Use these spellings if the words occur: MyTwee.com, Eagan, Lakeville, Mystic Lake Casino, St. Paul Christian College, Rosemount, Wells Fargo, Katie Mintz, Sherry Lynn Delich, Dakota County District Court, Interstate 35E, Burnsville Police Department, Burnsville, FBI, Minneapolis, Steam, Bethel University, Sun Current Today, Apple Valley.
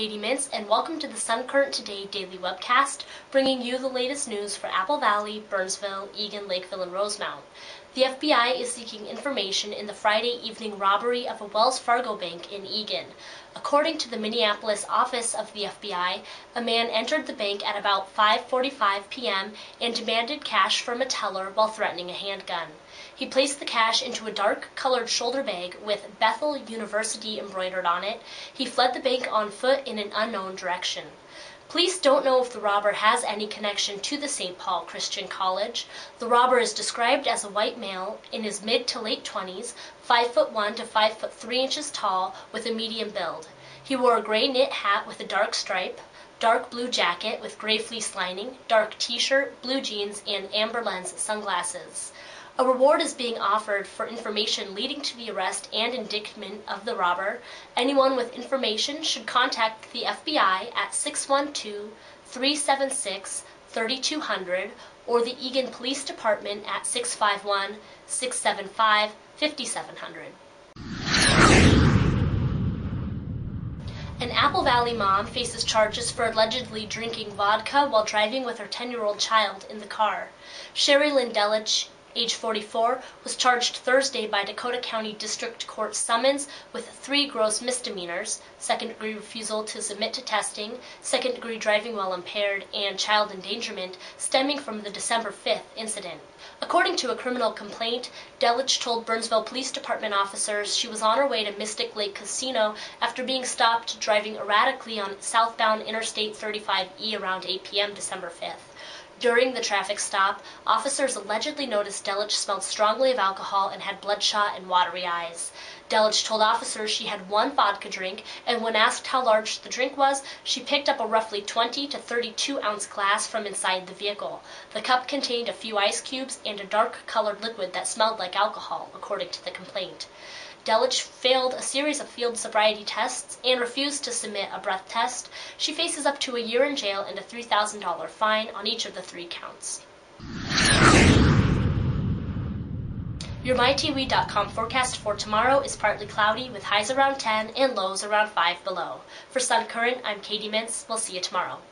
Katie Mintz, and welcome to the Sun Current Today daily webcast, bringing you the latest news for Apple Valley, Burnsville, Eagan, Lakeville, and Rosemount. The FBI is seeking information in the Friday evening robbery of a Wells Fargo bank in Eagan. According to the Minneapolis office of the FBI, a man entered the bank at about 5:45 p.m. and demanded cash from a teller while threatening a handgun. He placed the cash into a dark-colored shoulder bag with Bethel University embroidered on it. He fled the bank on foot in an unknown direction. Police don't know if the robber has any connection to the St. Paul Christian College. The robber is described as a white male in his mid to late 20s, 5'1" to 5'3" tall, with a medium build. He wore a gray knit hat with a dark stripe, dark blue jacket with gray fleece lining, dark t-shirt, blue jeans, and amber lens sunglasses. A reward is being offered for information leading to the arrest and indictment of the robber. Anyone with information should contact the FBI at 612-376-3200 or the Eagan Police Department at 651-675-5700. An Apple Valley mom faces charges for allegedly drinking vodka while driving with her 10-year-old child in the car. Sherry Lynn Delich, age 44, was charged Thursday by Dakota County District Court summons with 3 gross misdemeanors: second-degree refusal to submit to testing, second-degree driving while impaired, and child endangerment, stemming from the December 5th incident. According to a criminal complaint, Delich told Burnsville Police Department officers she was on her way to Mystic Lake Casino after being stopped driving erratically on southbound Interstate 35E around 8 p.m. December 5th. During the traffic stop, officers allegedly noticed Delich smelled strongly of alcohol and had bloodshot and watery eyes. Delich told officers she had 1 vodka drink, and when asked how large the drink was, she picked up a roughly 20 to 32-ounce glass from inside the vehicle. The cup contained a few ice cubes and a dark-colored liquid that smelled like alcohol, according to the complaint. Delich failed a series of field sobriety tests and refused to submit a breath test. She faces up to a year in jail and a $3,000 fine on each of the 3 counts. Your MyTwee.com forecast for tomorrow is partly cloudy with highs around 10 and lows around 5 below. For Sun Current, I'm Katie Mintz. We'll see you tomorrow.